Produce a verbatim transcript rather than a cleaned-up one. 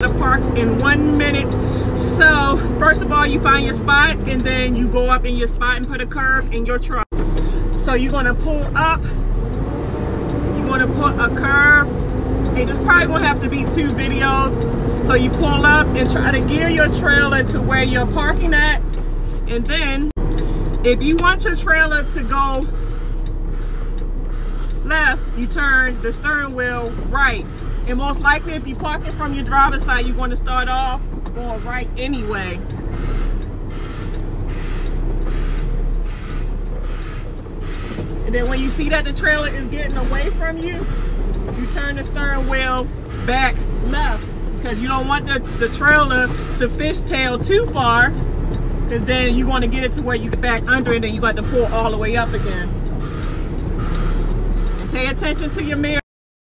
The park in one minute. So first of all, you find your spot and then you go up in your spot and put a curve in your truck. So you're gonna pull up, you're gonna put a curve, and this probably gonna have to be two videos. So you pull up and try to gear your trailer to where you're parking at, and then if you want your trailer to go left, you turn the steering wheel right. And most likely, if you park it from your driver's side, you're going to start off going right anyway. And then when you see that the trailer is getting away from you, you turn the steering wheel back left, because you don't want the, the trailer to fishtail too far, because then you want to get it to where you get back under it, and then you got to pull all the way up again. And pay attention to your mirror.